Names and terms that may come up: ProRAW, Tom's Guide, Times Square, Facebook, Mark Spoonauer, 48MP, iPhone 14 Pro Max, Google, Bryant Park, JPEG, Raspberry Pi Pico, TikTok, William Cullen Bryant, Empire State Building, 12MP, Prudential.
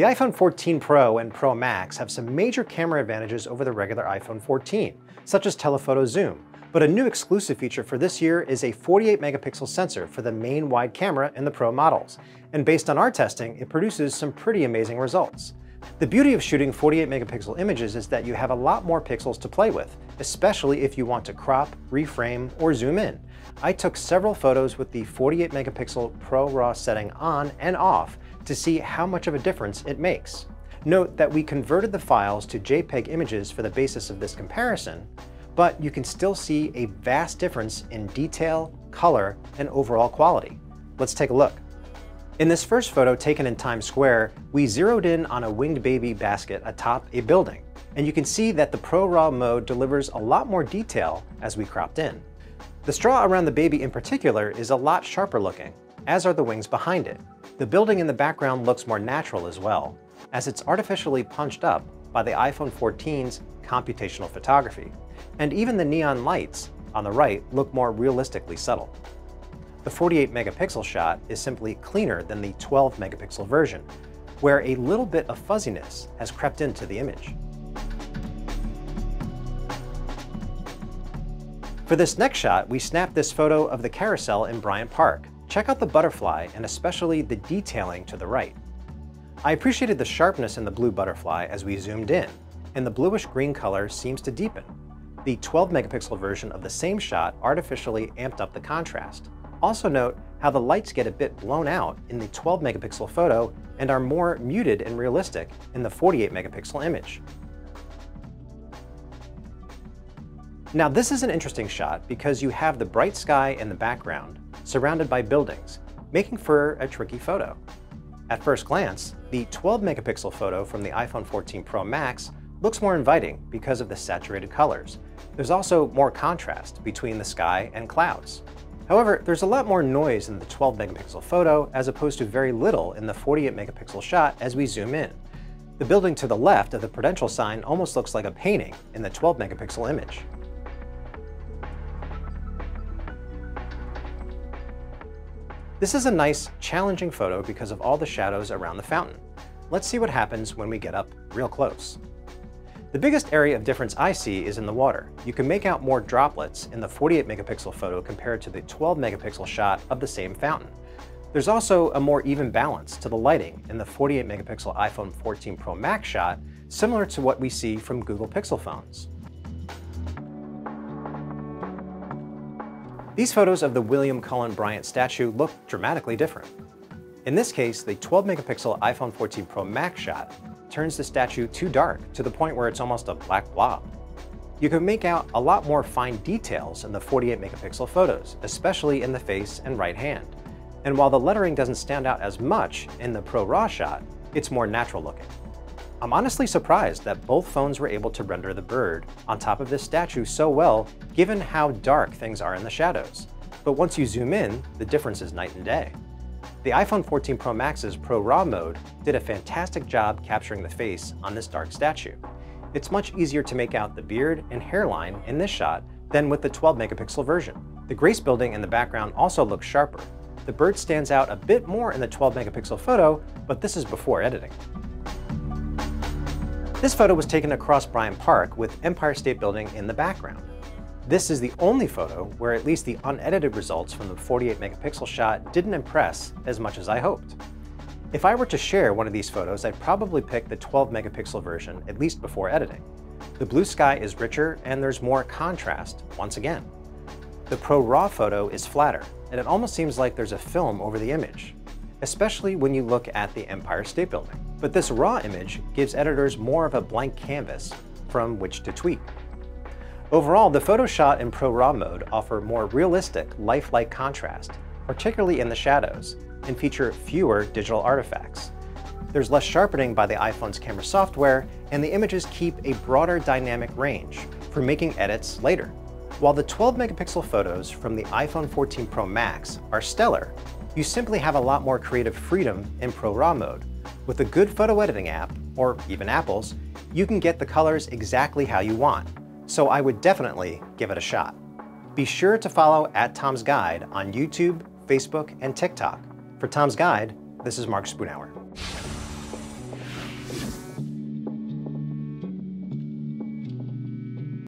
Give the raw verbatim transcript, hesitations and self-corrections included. The iPhone fourteen Pro and Pro Max have some major camera advantages over the regular iPhone fourteen, such as telephoto zoom, but a new exclusive feature for this year is a forty-eight megapixel sensor for the main wide camera in the Pro models, and based on our testing, it produces some pretty amazing results. The beauty of shooting forty-eight megapixel images is that you have a lot more pixels to play with, especially if you want to crop, reframe, or zoom in. I took several photos with the forty-eight megapixel ProRAW setting on and off to see how much of a difference it makes. Note that we converted the files to JPEG images for the basis of this comparison, but you can still see a vast difference in detail, color, and overall quality. Let's take a look. In this first photo taken in Times Square, we zeroed in on a winged baby basket atop a building, and you can see that the ProRAW mode delivers a lot more detail as we cropped in. The straw around the baby in particular is a lot sharper looking, as are the wings behind it. The building in the background looks more natural as well, as it's artificially punched up by the iPhone fourteen's computational photography, and even the neon lights on the right look more realistically subtle. The forty-eight megapixel shot is simply cleaner than the twelve megapixel version, where a little bit of fuzziness has crept into the image. For this next shot, we snapped this photo of the carousel in Bryant Park. Check out the butterfly and especially the detailing to the right. I appreciated the sharpness in the blue butterfly as we zoomed in, and the bluish-green color seems to deepen. The twelve megapixel version of the same shot artificially amped up the contrast. Also note how the lights get a bit blown out in the twelve megapixel photo and are more muted and realistic in the forty-eight megapixel image. Now this is an interesting shot because you have the bright sky in the background, surrounded by buildings, making for a tricky photo. At first glance, the twelve megapixel photo from the iPhone fourteen Pro Max looks more inviting because of the saturated colors. There's also more contrast between the sky and clouds. However, there's a lot more noise in the twelve megapixel photo as opposed to very little in the forty-eight megapixel shot as we zoom in. The building to the left of the Prudential sign almost looks like a painting in the twelve megapixel image. This is a nice, challenging photo because of all the shadows around the fountain. Let's see what happens when we get up real close. The biggest area of difference I see is in the water. You can make out more droplets in the forty-eight megapixel photo compared to the twelve megapixel shot of the same fountain. There's also a more even balance to the lighting in the forty-eight megapixel iPhone fourteen Pro Max shot, similar to what we see from Google Pixel phones. These photos of the William Cullen Bryant statue look dramatically different. In this case, the twelve megapixel iPhone fourteen Pro Max shot turns the statue too dark to the point where it's almost a black blob. You can make out a lot more fine details in the forty-eight megapixel photos, especially in the face and right hand. And while the lettering doesn't stand out as much in the ProRAW shot, it's more natural looking. I'm honestly surprised that both phones were able to render the bird on top of this statue so well, given how dark things are in the shadows. But once you zoom in, the difference is night and day. The iPhone fourteen Pro Max's ProRAW mode did a fantastic job capturing the face on this dark statue. It's much easier to make out the beard and hairline in this shot than with the twelve megapixel version. The Grace Building in the background also looks sharper. The bird stands out a bit more in the twelve megapixel photo, but this is before editing. This photo was taken across Bryant Park with Empire State Building in the background. This is the only photo where at least the unedited results from the forty-eight megapixel shot didn't impress as much as I hoped. If I were to share one of these photos, I'd probably pick the twelve megapixel version, at least before editing. The blue sky is richer and there's more contrast once again. The ProRAW photo is flatter, and it almost seems like there's a film over the image, especially when you look at the Empire State Building. But this raw image gives editors more of a blank canvas from which to tweak. Overall, the photo shot in ProRAW mode offer more realistic, lifelike contrast, particularly in the shadows, and feature fewer digital artifacts. There's less sharpening by the iPhone's camera software, and the images keep a broader dynamic range for making edits later. While the twelve megapixel photos from the iPhone fourteen Pro Max are stellar, you simply have a lot more creative freedom in ProRAW mode. With a good photo editing app, or even Apple's, you can get the colors exactly how you want. So I would definitely give it a shot. Be sure to follow at Tom's Guide on YouTube, Facebook, and TikTok. For Tom's Guide, this is Mark Spoonauer.